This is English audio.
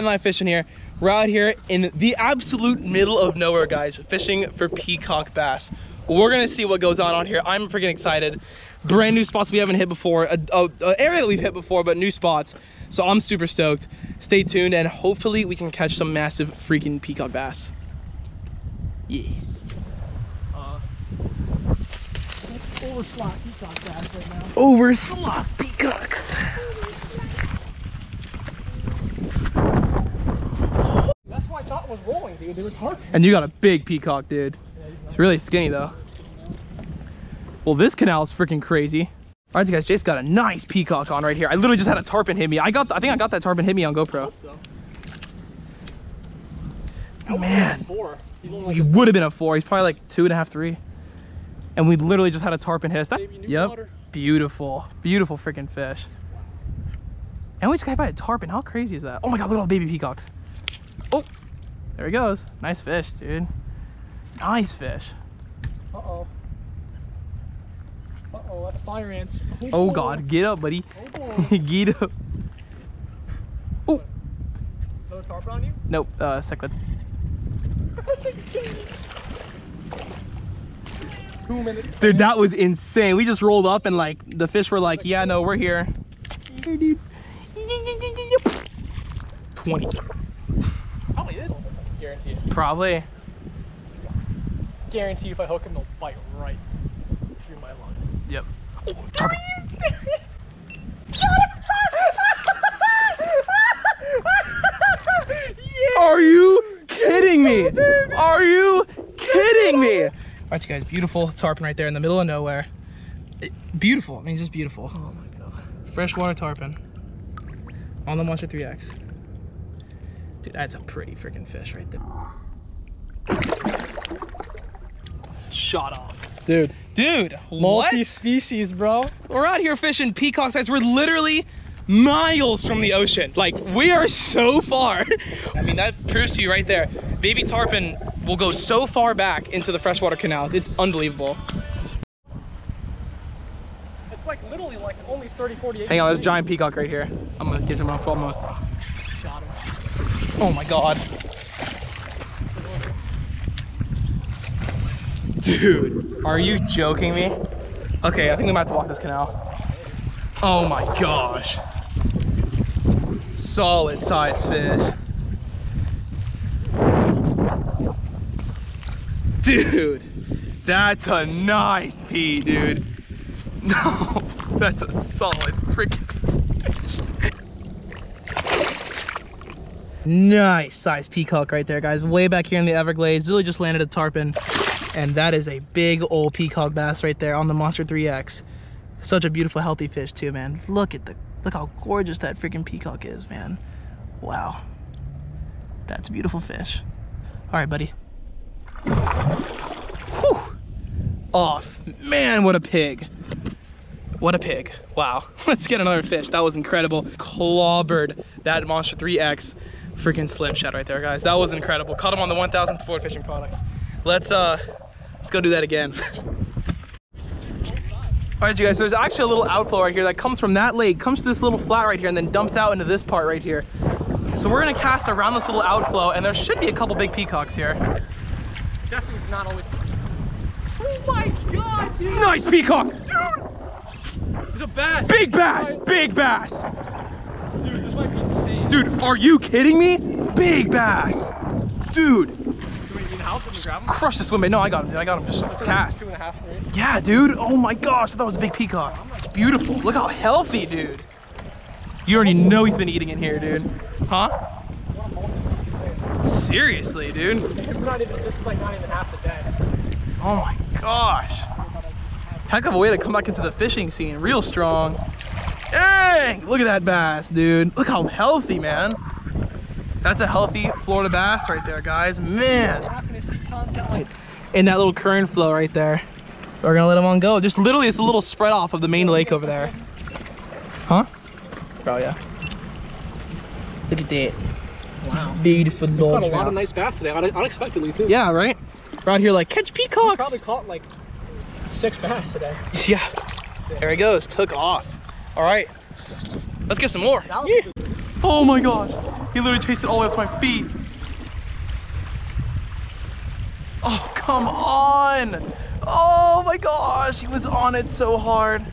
Line fishing here. We're out here in the absolute middle of nowhere, guys, fishing for peacock bass. We're gonna see what goes on out here. I'm freaking excited. Brand new spots we haven't hit before, an area that we've hit before, but new spots. So I'm super stoked. Stay tuned and hopefully we can catch some massive freaking peacock bass. Yeah. Overslot peacock bass right now. Overslot peacocks. I thought was rolling, dude. They were tarpon. And you got a big peacock, dude. It's really skinny though. Well, this canal is freaking crazy. All right, guys, Jace got a nice peacock on right here. I literally just had a tarpon hit me. I think I got that tarpon hit me on GoPro. So. Oh man, he would have been a four. He's probably like 2.5, 3. And we literally just had a tarpon hit us. Yep, water. Beautiful, beautiful freaking fish. And we just got by a tarpon. How crazy is that? Oh my God, look at all the baby peacocks. Oh. There he goes. Nice fish, dude. Nice fish. Uh-oh. Uh-oh, that's fire ants. Oh, God. Get up, buddy. Oh, get up. Oh. Another tarpon on you? Nope. Cichlid. 2 minutes. Dude, that was insane. We just rolled up and, like, the fish were like, yeah, no, we're here. 20. Guarantee it. Probably. Guarantee if I hook him, they'll bite right through my line. Yep. Oh, tarpon. Yeah. Are you kidding me? Are you kidding me? All right, you guys, beautiful tarpon right there in the middle of nowhere. Beautiful. I mean, just beautiful. Oh my God. Freshwater tarpon on the Monster 3X. Dude, that's a pretty freaking fish right there. Shot off. Dude. Dude, multi-species, bro. We're out here fishing peacock sites. We're literally miles from the ocean. Like, we are so far. I mean, that proves to you right there. Baby tarpon will go so far back into the freshwater canals. It's unbelievable. It's like literally like only 30, 40. Hang on, there's a giant peacock right here. I'm gonna get him on full mode. Shot him. Oh my God. Dude, are you joking me? Okay, I think we might have to walk this canal. Oh my gosh. Solid size fish. Dude, that's a nice pea, dude. No, that's a solid freaking fish. Nice size peacock right there, guys. Way back here in the Everglades. Lily just landed a tarpon, and that is a big old peacock bass right there on the Monster 3X. Such a beautiful, healthy fish too, man. Look how gorgeous that freaking peacock is, man. Wow, that's a beautiful fish. All right, buddy. Whew. Off, man. What a pig. What a pig. Wow. Let's get another fish. That was incredible. Clobbered that Monster 3X. Freaking slim shot right there, guys. That was incredible. Caught him on the 1000 Ford Fishing Products. Let's go do that again. All right, you guys, so there's actually a little outflow right here that comes from that lake, comes to this little flat right here, and then dumps out into this part right here. So we're gonna cast around this little outflow, and there should be a couple big peacocks here. Definitely not always. Oh my God, dude. Nice peacock. Dude, there's a bass. Big bass, big bass. Dude, this might be insane. Dude, are you kidding me? Big bass. Dude. Do we need help? Can we grab him? Crush this windbait. No, I got him. I got him. Just cast. 2.5, right? Yeah, dude. Oh my gosh. I thought it was a big peacock. Beautiful. Look how healthy, dude. You already know he's been eating in here, dude. Huh? Seriously, dude. This is like 9.5 a day. Oh my gosh. Heck of a way to come back into the fishing scene. Real strong. Dang! Look at that bass, dude. Look how healthy, man. That's a healthy Florida bass right there, guys. Man. In that little current flow right there. We're gonna let him on go. Just literally, it's a little spread off of the main lake over there. Huh? Oh, yeah. Look at that. Wow. Beautiful launch. We caught a lot of nice bass today, unexpectedly, too. Yeah, right? We're out here like, catch peacocks! We probably caught like 6 bass today. Yeah. 6. There he goes. Took off. All right, let's get some more. Yeah. Oh my gosh, he literally chased it all the way up to my feet. Oh, come on. Oh my gosh, he was on it so hard.